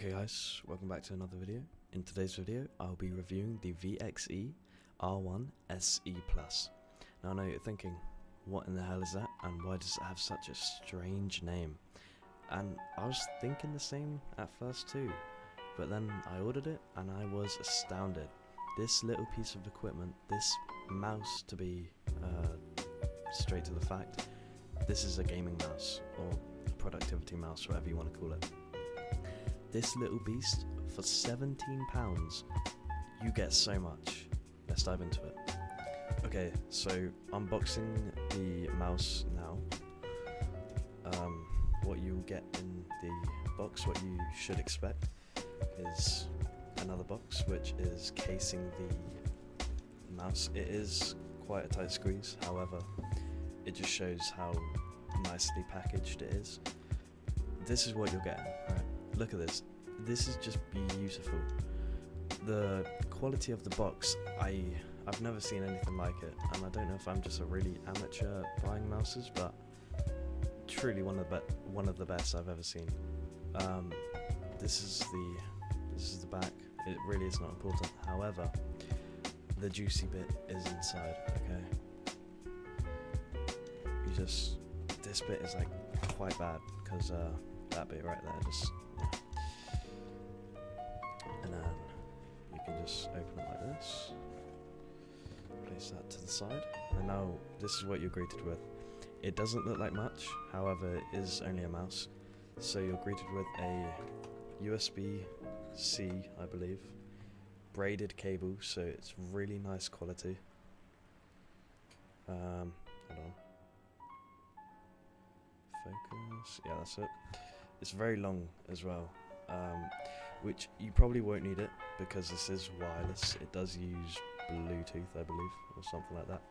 Okay guys, welcome back to another video. In today's video, I'll be reviewing the VXE R1 SE+. Now I know you're thinking, what in the hell is that and why does it have such a strange name? And I was thinking the same at first too, but then I ordered it and I was astounded. This little piece of equipment, this mouse to be straight to the fact, this is a gaming mouse or a productivity mouse, whatever you want to call it. This little beast, for £17, you get so much. Let's dive into it. Okay, so unboxing the mouse now. What you get in the box, what you should expect, is another box which is casing the mouse. It is quite a tight squeeze, however, it just shows how nicely packaged it is. This is what you're getting, right? Look at this. This is just beautiful. The quality of the box, I've never seen anything like it, and I don't know if I'm just a really amateur buying mouses, but truly one of the best I've ever seen. This is the back. It really is not important. However, the juicy bit is inside. Okay, this bit is like quite bad because that bit right there just. And then you can just open it like this, place that to the side, and now this is what you're greeted with. It doesn't look like much, however it is only a mouse, so you're greeted with a USB-C, I believe, braided cable, so it's really nice quality. Hold on. Focus, yeah, that's it. It's very long as well, which you probably won't need it because this is wireless. It does use Bluetooth, I believe, or something like that.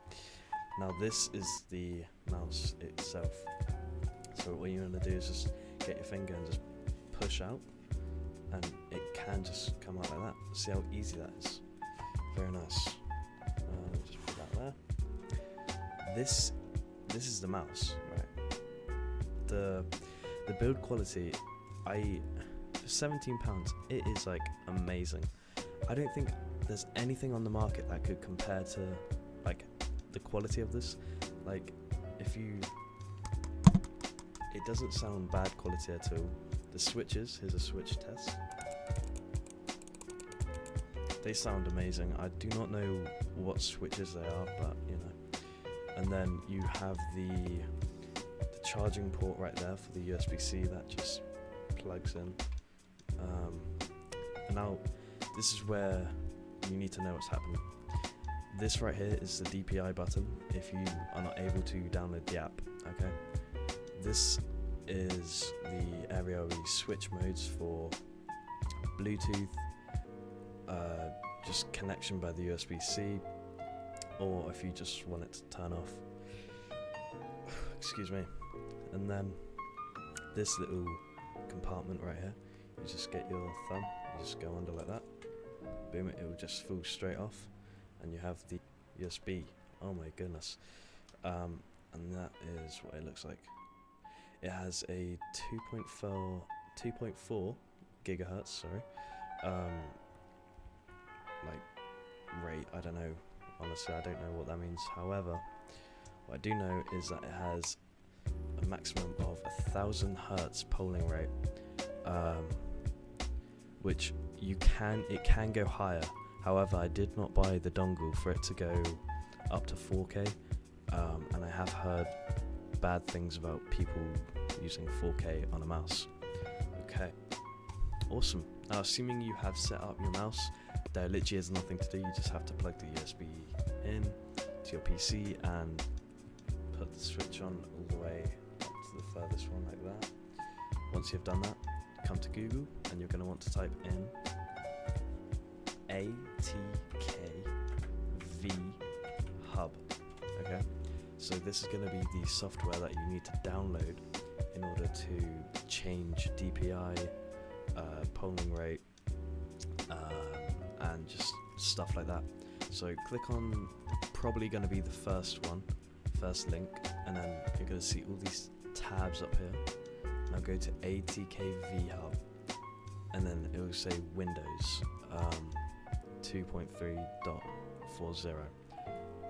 Now this is the mouse itself. So what you want to do is just get your finger and just push out, and it can just come out like that. See how easy that is? Very nice. Just put that there. This is the mouse, right? The build quality, for £17, it is like amazing. I don't think there's anything on the market that could compare to like the quality of this. Like it doesn't sound bad quality at all. The switches, here's a switch test. They sound amazing. I do not know what switches they are, but you know. And then you have the charging port right there for the USB-C that just plugs in. And now this is where you need to know what's happening. This right here is the DPI button if you are not able to download the app. Okay, this is the area where we switch modes for Bluetooth, just connection by the USB-C, or if you just want it to turn off. Excuse me. And then this little compartment right here, you just get your thumb, you just go under like that, boom, it will just fall straight off, and you have the USB. Oh my goodness. And that is what it looks like. It has a 2.4 gigahertz, sorry, like rate. I don't know, honestly I don't know what that means. However, what I do know is that it has a maximum of 1000 hertz polling rate, which it can go higher. However, I did not buy the dongle for it to go up to 4K, and I have heard bad things about people using 4K on a mouse. Okay, awesome. Now assuming you have set up your mouse, there literally is nothing to do. You just have to plug the USB in to your PC and put the switch on all the way up to the furthest one like that. Once you've done that, come to Google and you're going to want to type in ATKV Hub. Okay, so this is going to be the software that you need to download in order to change DPI, polling rate, and just stuff like that. So click on probably going to be the first link, and then you're going to see all these tabs up here. Now go to ATKV Hub, and then will say Windows 2.3.40.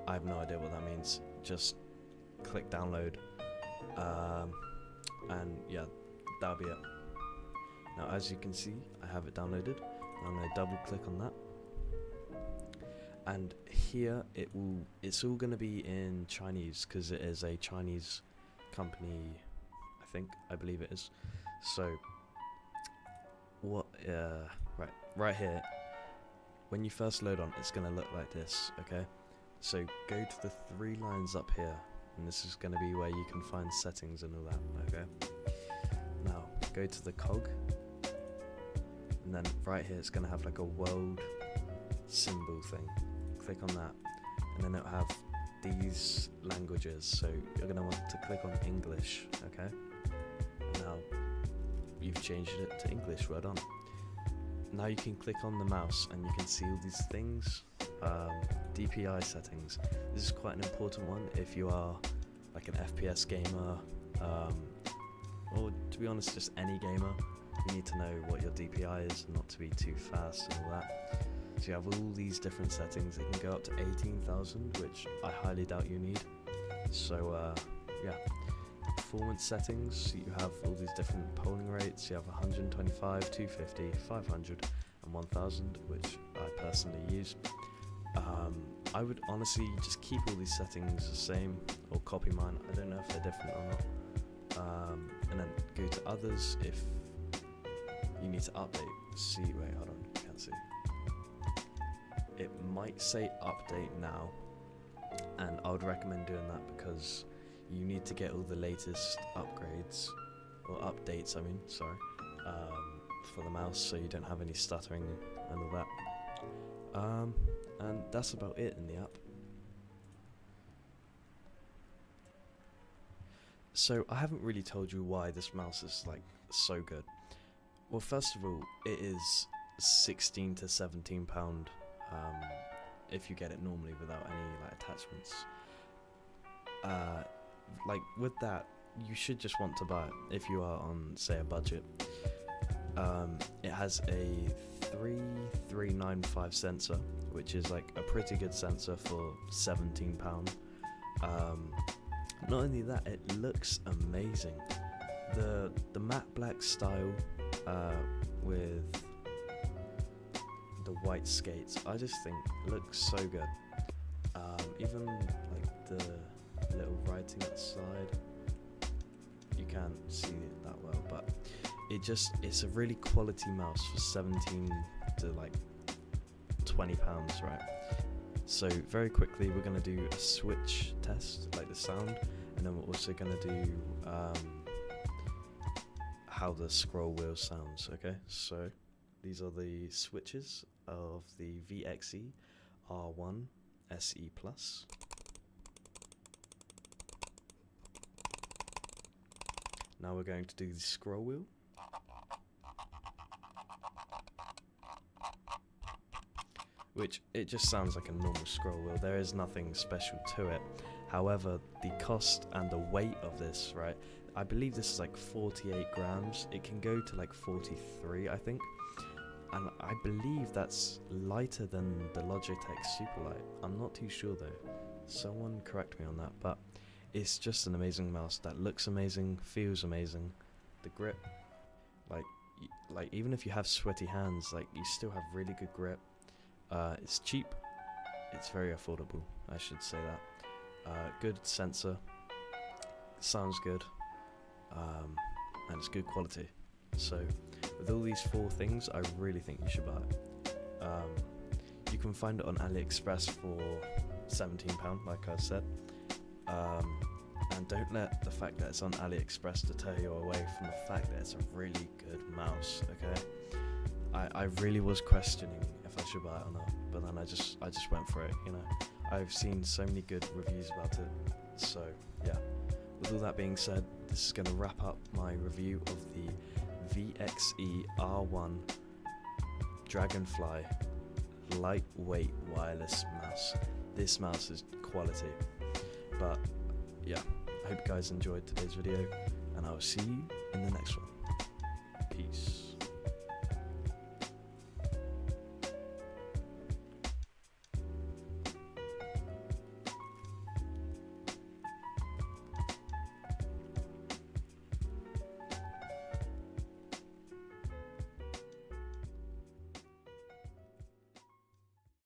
I have no idea what that means. Just click download, and yeah, that'll be it. Now, as you can see, I have it downloaded. I'm going to double click on that, and here it will. It's all going to be in Chinese because it is a Chinese company. I believe it is. So what? Right here. When you first load on, it's going to look like this. Okay. So go to the three lines up here, and this is going to be where you can find settings and all that. Okay. Now go to the cog, and then right here it's going to have like a world symbol thing. Click on that, and then it'll have these languages. So you're going to want to click on English. Okay. Now you've changed it to English. Well done. Now you can click on the mouse, and you can see all these things. DPI settings. This is quite an important one if you are like an FPS gamer, or to be honest just any gamer. You need to know what your DPI is, not to be too fast and all that. So you have all these different settings. It can go up to 18,000, which I highly doubt you need. So yeah, performance settings. You have all these different polling rates. You have 125, 250, 500 and 1000, which I personally use. I would honestly just keep all these settings the same, or copy mine. I don't know if they're different or not. And then go to others if you need to update. See, wait, hold on, I can't see. It might say update now, and I would recommend doing that because you need to get all the latest upgrades, or updates I mean, sorry, for the mouse, so you don't have any stuttering and all that. And that's about it in the app. So I haven't really told you why this mouse is like so good. Well, first of all, it is £16 to £17 if you get it normally without any like attachments. Like with that, you should just want to buy it if you are on say a budget. It has a 3395 sensor, which is like a pretty good sensor for £17. Not only that, it looks amazing. The matte black style with the white skates, I just think looks so good. Even like the little writing outside, you can't see it that well, but it's a really quality mouse for 17 to like £20, right? So very quickly we're going to do a switch test, like the sound, and then we're also going to do how the scroll wheel sounds. Okay, so these are the switches of the VXE R1 SE+. Now we're going to do the scroll wheel. Which, it just sounds like a normal scroll wheel. There is nothing special to it. However, the cost and the weight of this, right? I believe this is like 48 grams. It can go to like 43, I think. And I believe that's lighter than the Logitech Superlight. I'm not too sure though. Someone correct me on that. But it's just an amazing mouse that looks amazing, feels amazing. The grip, like even if you have sweaty hands, like you still have really good grip. It's cheap, it's very affordable, I should say that. Good sensor, sounds good, and it's good quality. So with all these four things, I really think you should buy it. You can find it on AliExpress for £17, like I said. And don't let the fact that it's on AliExpress deter you away from the fact that it's a really good mouse, okay? I really was questioning if I should buy it or not, but then I just went for it, you know. I've seen so many good reviews about it, so yeah. With all that being said, this is going to wrap up my review of the VXE R1 Dragonfly lightweight wireless mouse. This mouse is quality, but yeah, I hope you guys enjoyed today's video, and I will see you in the next one. Peace.